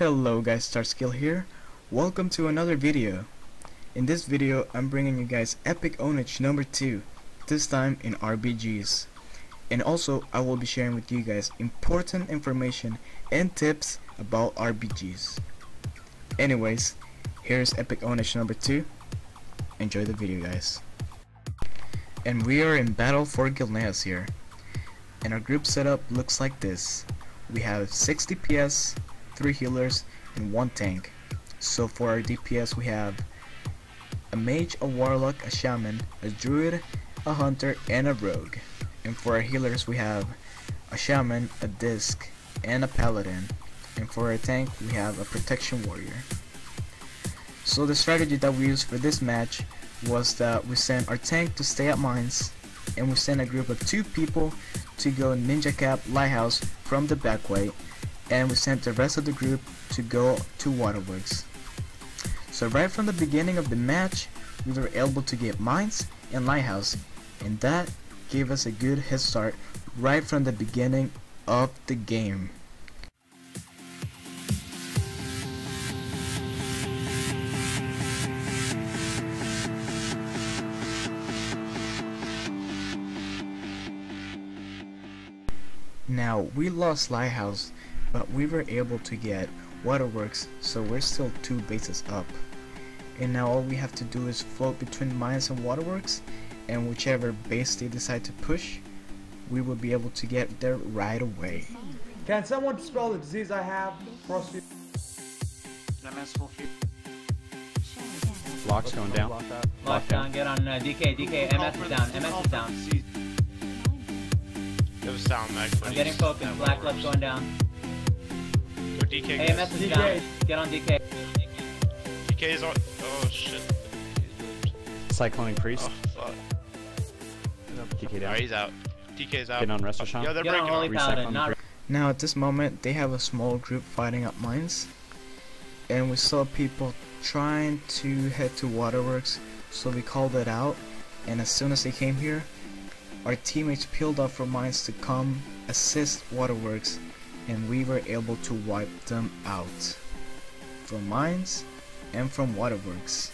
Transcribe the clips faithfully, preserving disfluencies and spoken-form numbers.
Hello guys, DarkkSkill here. Welcome to another video. In this video I'm bringing you guys Epic Ownage number two, this time in R P Gs. And also I will be sharing with you guys important information and tips about R P Gs. Anyways, here's Epic Ownage number two. Enjoy the video guys. And we are in battle for Gilneas here. And our group setup looks like this. We have six D P S, three healers and one tank. So for our D P S we have a mage, a warlock, a shaman, a druid, a hunter and a rogue. And for our healers we have a shaman, a disc and a paladin. And for our tank we have a protection warrior. So the strategy that we used for this match was that we sent our tank to stay at mines, and we sent a group of two people to go ninja cap lighthouse from the back way, and we sent the rest of the group to go to waterworks. So right from the beginning of the match we were able to get mines and lighthouse, and that gave us a good head start right from the beginning of the game. Now we lost lighthouse, but we were able to get waterworks, so we're still two bases up. And now all we have to do is float between mines and waterworks, and whichever base they decide to push, we will be able to get there right away. Can someone spell the disease I have? Frosty. Lock's going down. Lock's down. Get on uh, D K. D K. M S is down. M S is down. It was down. I'm getting focused. Black left going down. D K, hey, guys. D K. Down. Get on D K. D K is on. Oh shit. Cyclonic priest. Oh fuck. D K down. Oh, he's out. D K's out. Get on Wrestle Shop. Yeah, they're breaking on Holy Not... Now at this moment, they have a small group fighting up mines, and we saw people trying to head to waterworks, so we called it out. And as soon as they came here, our teammates peeled off from mines to come assist waterworks, and we were able to wipe them out from mines and from waterworks.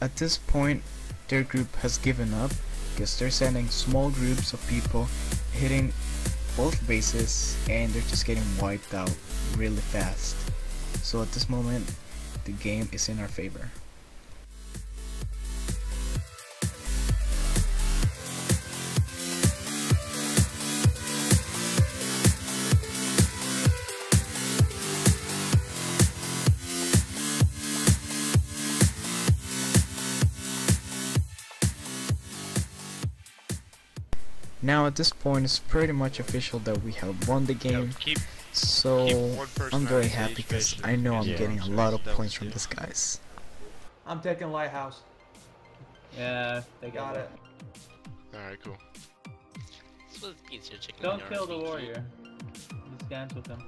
At this point their group has given up because they're sending small groups of people hitting both bases, and they're just getting wiped out really fast. So at this moment the game is in our favor. Now at this point it's pretty much official that we have won the game, yeah, keep, so keep I'm very happy because I know I'm yeah, getting a lot of points from these guys. I'm taking lighthouse. Yeah, they got it. Alright, cool. Don't kill the warrior. Just dance with him.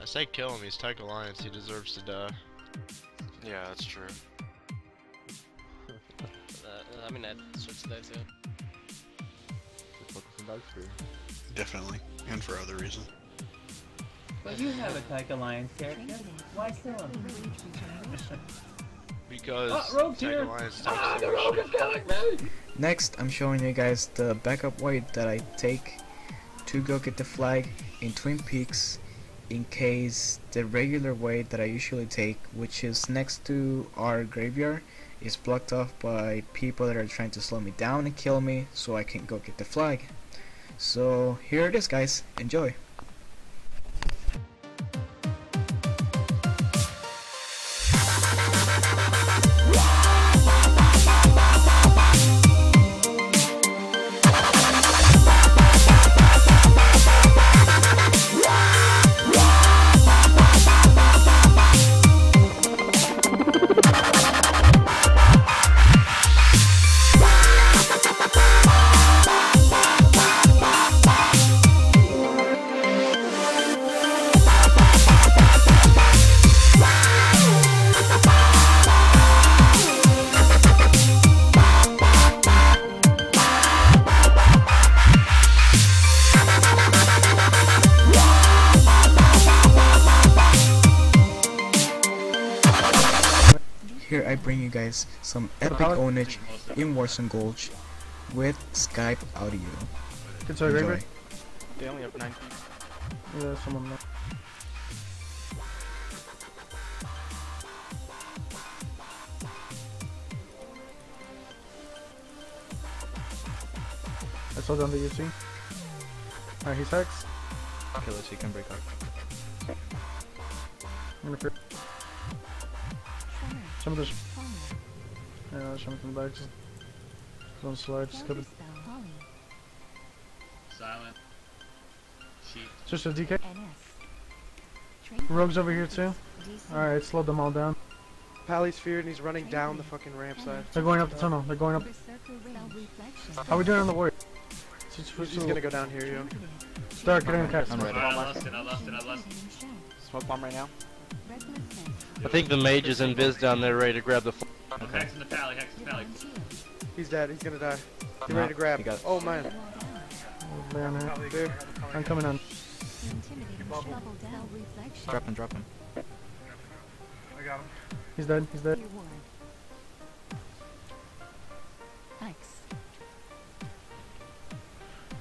I say kill him, he's Tyke Alliance, he deserves to die. Yeah, that's true. uh, I mean, I'd switch to that too. Definitely, and for other reason. But you have a Tyke Alliance character. Why kill him? Because oh, Tyke Alliance takes ah, the Rogue is killing me. Next, I'm showing you guys the backup way that I take to go get the flag in Twin Peaks, in case the regular way that I usually take, which is next to our graveyard, is blocked off by people that are trying to slow me down and kill me so I can go get the flag. So here it is, guys, enjoy! Here I bring you guys some epic ownage in Warsong Gulch with Skype audio. Good story, Raven. They only have nine people. Yeah, someone left. I saw down the U C. Alright, he's hex. Okay, let's see, can break up. I'm gonna Some of this. Yeah, something back. Just don't slide, just skip it. Silent. Just a D K. Rogue's over here too. Alright, slow them all down. Pally's feared and he's running down the fucking ramp side. They're going up the tunnel, they're going up. How are we doing on the warrior? He's just gonna go down here, yo. Dark, get in the cast. I'm ready. I lost it, I lost it, I lost it. Smoke bomb right now. I think the mage is in Viz down there ready to grab the flag. Okay. Hex in the pally, hex in the pally. He's dead, he's gonna die. He's ready to grab. Oh man. Oh, man. Dude, I'm coming on. Drop him, drop him. I got him. He's dead, he's dead.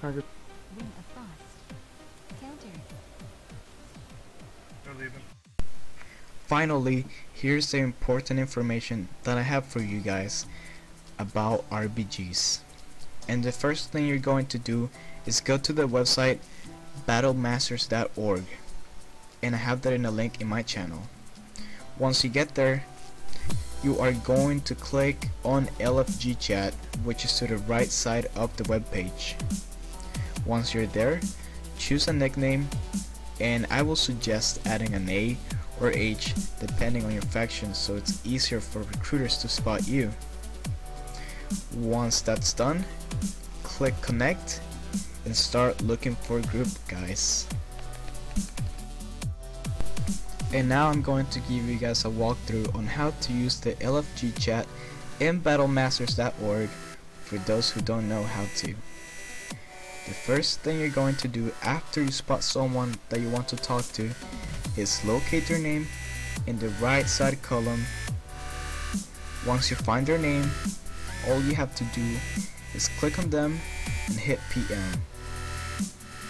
Alright, good. Don't leave him. Finally, here's the important information that I have for you guys about R P Gs. And the first thing you're going to do is go to the website battle masters dot org, and I have that in a link in my channel. Once you get there, you are going to click on L F G chat, which is to the right side of the web page. Once you're there, choose a nickname, and I will suggest adding an A or H depending on your faction so it's easier for recruiters to spot you. Once that's done, click connect and start looking for a group, guys. And now I'm going to give you guys a walkthrough on how to use the L F G chat in battle masters dot org for those who don't know how to. The first thing you're going to do after you spot someone that you want to talk to is locate their name in the right side column. Once you find their name, all you have to do is click on them and hit P M.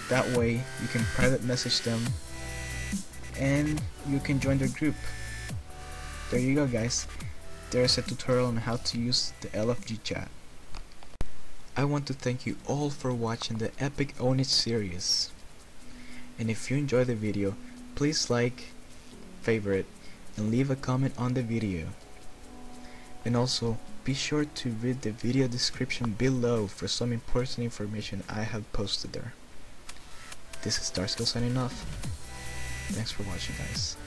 That way you can private message them and you can join their group. There you go, guys. There's a tutorial on how to use the L F G chat. I want to thank you all for watching the epic ownage series, and if you enjoy the video, please like, favorite, and leave a comment on the video. And also, be sure to read the video description below for some important information I have posted there. This is DarkkSkill signing off. Thanks for watching, guys.